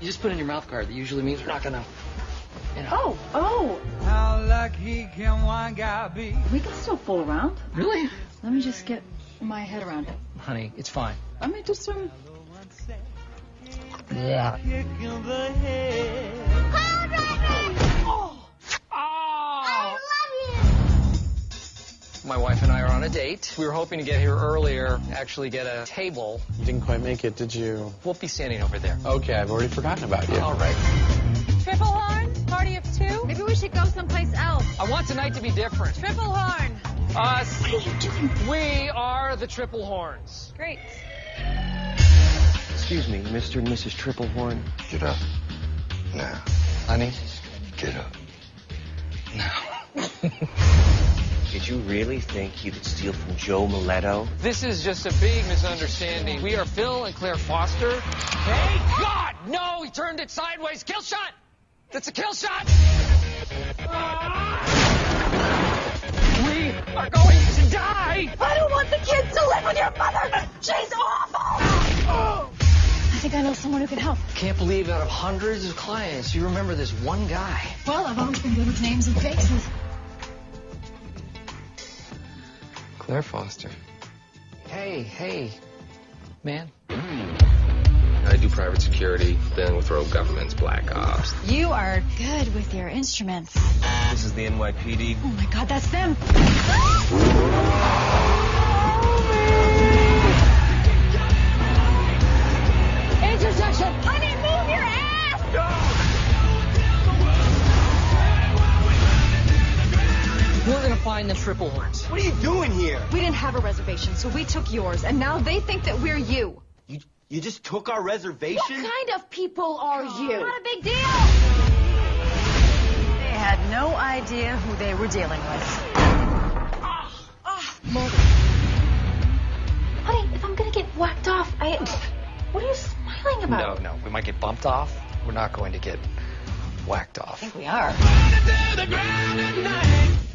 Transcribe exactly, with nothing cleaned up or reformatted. You just put in your mouth guard. That usually means we're not gonna, you know. Oh, oh. How lucky can one guy be? We can still fool around. Really? Let me just get my head around it. Honey, it's fine. I mean, just some... Yeah. Pile driving! Oh. Oh! I love you! My wife and I are on a date. We were hoping to get here earlier, actually get a table. You didn't quite make it, did you? We'll be standing over there. Okay, I've already forgotten about you. All right. Triple horn, party of two. Maybe we should go someplace else. I want tonight to be different. Triple horn. Us. What are you doing? We are the Triple Horns. Great. Excuse me, Mister and Missus Triple Horn. Get up. Now. Honey, get up. Now. Did you really think you could steal from Joe Muletto? This is just a big misunderstanding. We are Phil and Claire Foster. Hey, God! No, he turned it sideways. Kill shot! That's a kill shot! Ah! Are going to die! I don't want the kids to live with your mother! She's awful! I think I know someone who can help. Can't believe out of hundreds of clients, you remember this one guy. Well, I've always been good with names and faces. Claire Foster. Hey, hey, man. I do private security, then with rogue governments, black ops. You are good with your instruments. This is the N Y P D. Oh my God, that's them. Intersection! Honey, move your ass! No. We're gonna find the Triple Horns. What are you doing here? We didn't have a reservation, so we took yours, and now they think that we're you. You... You just took our reservation? What kind of people are you? Not a big deal! They had no idea who they were dealing with. Ah! Ah! Mother. Honey, if I'm gonna get whacked off, I... What are you smiling about? No, no, we might get bumped off. We're not going to get whacked off. I think we are.